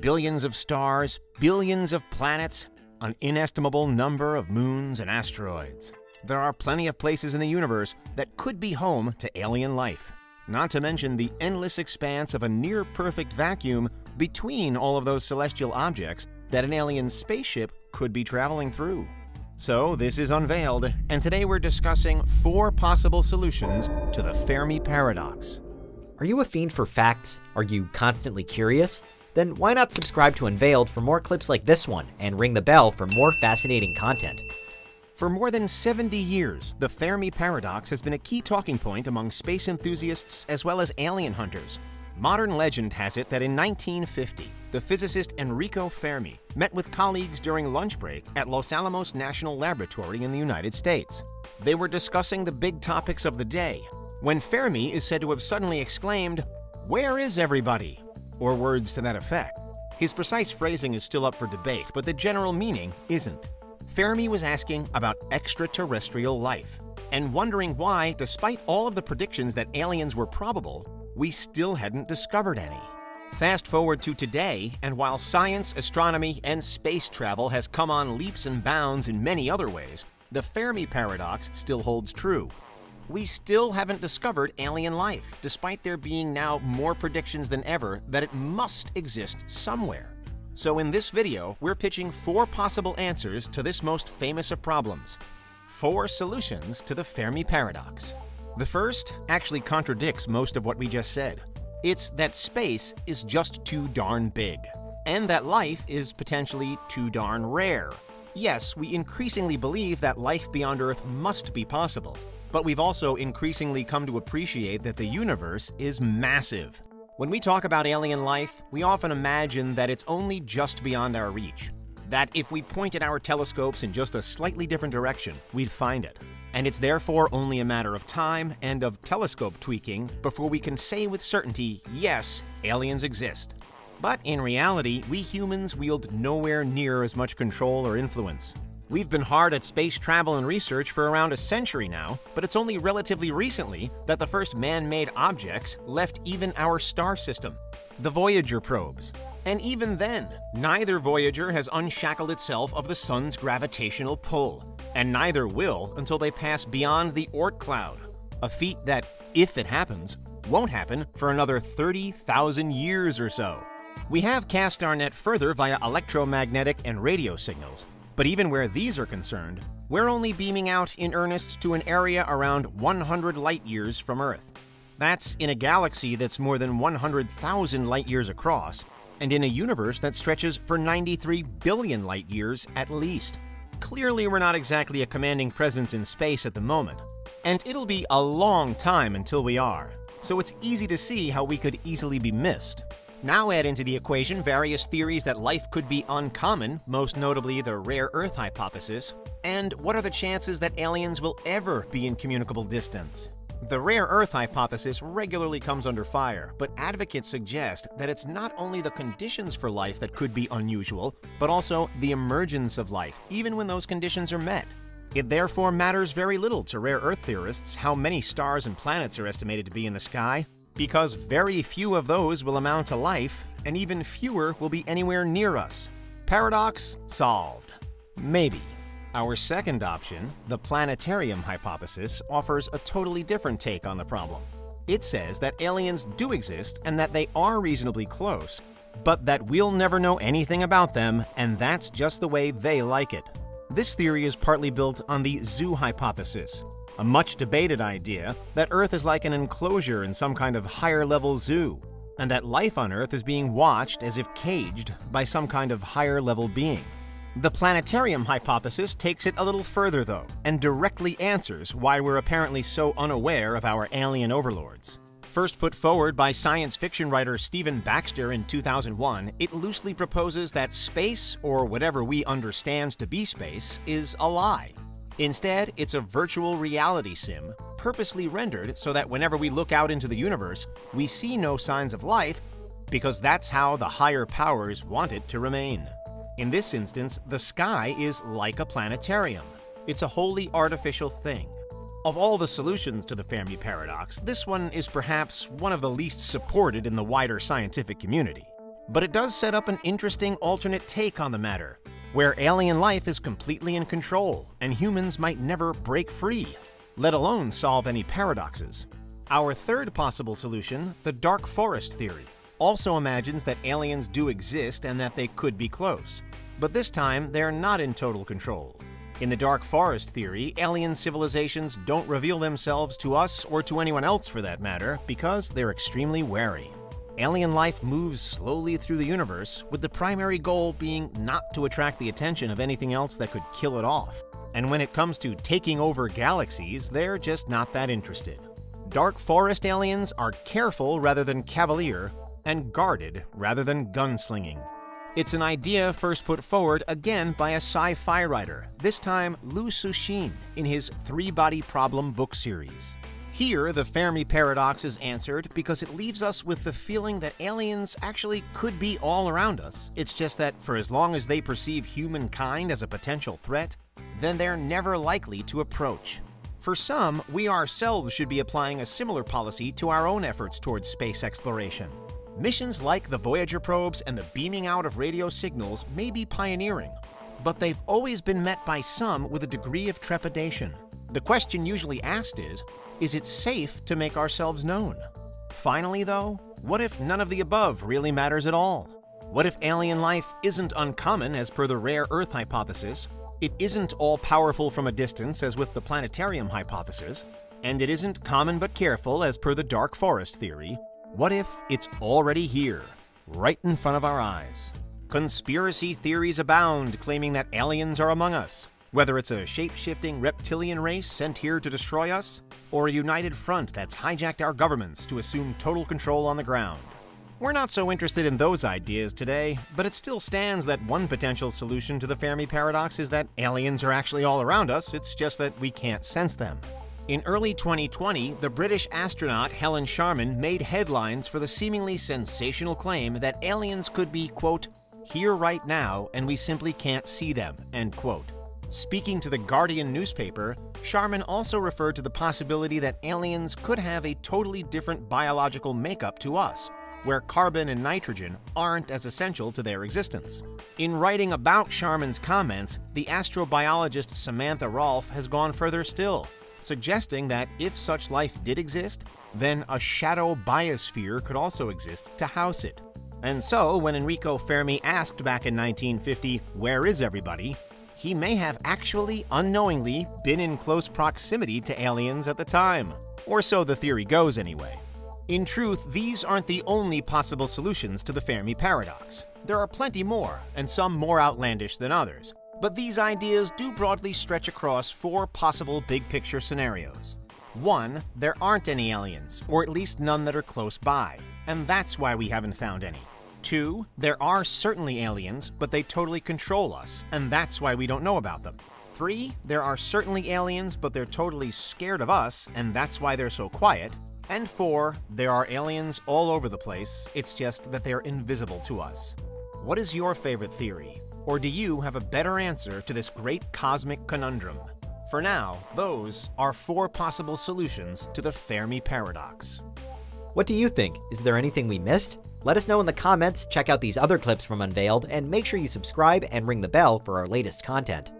Billions of stars, billions of planets, an inestimable number of moons and asteroids. There are plenty of places in the universe that could be home to alien life, not to mention the endless expanse of a near-perfect vacuum between all of those celestial objects that an alien spaceship could be traveling through. So this is Unveiled, and today we're discussing 4 possible solutions to the Fermi Paradox. Are you a fiend for facts? Are you constantly curious? Then why not subscribe to Unveiled for more clips like this one, and ring the bell for more fascinating content? For more than 70 years, the Fermi Paradox has been a key talking point among space enthusiasts as well as alien hunters. Modern legend has it that in 1950, the physicist Enrico Fermi met with colleagues during lunch break at Los Alamos National Laboratory in the United States. They were discussing the big topics of the day, when Fermi is said to have suddenly exclaimed, "Where is everybody?" or words to that effect. His precise phrasing is still up for debate, but the general meaning isn't. Fermi was asking about extraterrestrial life, and wondering why, despite all of the predictions that aliens were probable, we still hadn't discovered any. Fast forward to today, and while science, astronomy, and space travel has come on leaps and bounds in many other ways, the Fermi Paradox still holds true. We still haven't discovered alien life, despite there being now more predictions than ever that it must exist somewhere. So in this video, we're pitching 4 possible answers to this most famous of problems. 4 solutions to the Fermi Paradox. The first actually contradicts most of what we just said. It's that space is just too darn big, and that life is potentially too darn rare. Yes, we increasingly believe that life beyond Earth must be possible, but we've also increasingly come to appreciate that the universe is massive. When we talk about alien life, we often imagine that it's only just beyond our reach, that if we pointed our telescopes in just a slightly different direction, we'd find it. And it's therefore only a matter of time and of telescope tweaking before we can say with certainty, yes, aliens exist. But in reality, we humans wield nowhere near as much control or influence. We've been hard at space travel and research for around a century now, but it's only relatively recently that the first man-made objects left even our star system, the Voyager probes. And even then, neither Voyager has unshackled itself of the sun's gravitational pull, and neither will until they pass beyond the Oort Cloud, a feat that, if it happens, won't happen for another 30,000 years or so. We have cast our net further via electromagnetic and radio signals, but even where these are concerned, we're only beaming out in earnest to an area around 100 light-years from Earth. That's in a galaxy that's more than 100,000 light-years across, and in a universe that stretches for 93 billion light-years at least. Clearly, we're not exactly a commanding presence in space at the moment, and it'll be a long time until we are, so it's easy to see how we could easily be missed. Now add into the equation various theories that life could be uncommon, most notably the Rare Earth Hypothesis, and what are the chances that aliens will ever be in communicable distance? The Rare Earth Hypothesis regularly comes under fire, but advocates suggest that it's not only the conditions for life that could be unusual, but also the emergence of life, even when those conditions are met. It therefore matters very little to Rare Earth theorists how many stars and planets are estimated to be in the sky, because very few of those will amount to life, and even fewer will be anywhere near us. Paradox solved. Maybe. Our second option, the Planetarium Hypothesis, offers a totally different take on the problem. It says that aliens do exist and that they are reasonably close, but that we'll never know anything about them, and that's just the way they like it. This theory is partly built on the Zoo Hypothesis, a much-debated idea that Earth is like an enclosure in some kind of higher-level zoo, and that life on Earth is being watched as if caged by some kind of higher-level being. The Planetarium Hypothesis takes it a little further, though, and directly answers why we're apparently so unaware of our alien overlords. First put forward by science fiction writer Stephen Baxter in 2001, it loosely proposes that space, or whatever we understand to be space, is a lie. Instead, it's a virtual reality sim, purposely rendered so that whenever we look out into the universe, we see no signs of life, because that's how the higher powers want it to remain. In this instance, the sky is like a planetarium. It's a wholly artificial thing. Of all the solutions to the Fermi Paradox, this one is perhaps one of the least supported in the wider scientific community. but it does set up an interesting alternate take on the matter, where alien life is completely in control and humans might never break free, let alone solve any paradoxes. Our third possible solution, the Dark Forest Theory, also imagines that aliens do exist and that they could be close, but this time they're not in total control. In the Dark Forest Theory, alien civilizations don't reveal themselves to us or to anyone else for that matter because they're extremely wary. Alien life moves slowly through the universe, with the primary goal being not to attract the attention of anything else that could kill it off. And when it comes to taking over galaxies, they're just not that interested. Dark Forest aliens are careful rather than cavalier, and guarded rather than gunslinging. It's an idea first put forward again by a sci-fi writer, this time Liu Cixin, in his Three Body Problem book series. Here, the Fermi Paradox is answered because it leaves us with the feeling that aliens actually could be all around us. It's just that for as long as they perceive humankind as a potential threat, then they're never likely to approach. For some, we ourselves should be applying a similar policy to our own efforts towards space exploration. Missions like the Voyager probes and the beaming out of radio signals may be pioneering, but they've always been met by some with a degree of trepidation. The question usually asked is it safe to make ourselves known? Finally though, what if none of the above really matters at all? What if alien life isn't uncommon as per the Rare Earth Hypothesis, it isn't all-powerful from a distance as with the Planetarium Hypothesis, and it isn't common but careful as per the Dark Forest Theory? What if it's already here, right in front of our eyes? Conspiracy theories abound claiming that aliens are among us. Whether it's a shape-shifting reptilian race sent here to destroy us, or a united front that's hijacked our governments to assume total control on the ground. We're not so interested in those ideas today, but it still stands that one potential solution to the Fermi Paradox is that aliens are actually all around us, it's just that we can't sense them. In early 2020, the British astronaut Helen Sharman made headlines for the seemingly sensational claim that aliens could be, quote, here right now and we simply can't see them, end quote. Speaking to the Guardian newspaper, Sharman also referred to the possibility that aliens could have a totally different biological makeup to us, where carbon and nitrogen aren't as essential to their existence. In writing about Sharman's comments, the astrobiologist Samantha Rolfe has gone further still, suggesting that if such life did exist, then a shadow biosphere could also exist to house it. And so, when Enrico Fermi asked back in 1950, "Where is everybody?" he may have actually unknowingly been in close proximity to aliens at the time. Or so the theory goes anyway. In truth, these aren't the only possible solutions to the Fermi Paradox. There are plenty more, and some more outlandish than others. But these ideas do broadly stretch across four possible big-picture scenarios. One, there aren't any aliens, or at least none that are close by, and that's why we haven't found any. Two, there are certainly aliens, but they totally control us, and that's why we don't know about them. Three, there are certainly aliens, but they're totally scared of us, and that's why they're so quiet. And four, there are aliens all over the place, it's just that they're invisible to us. What is your favorite theory? Or do you have a better answer to this great cosmic conundrum? For now, those are four possible solutions to the Fermi Paradox. What do you think? Is there anything we missed? Let us know in the comments, check out these other clips from Unveiled, and make sure you subscribe and ring the bell for our latest content.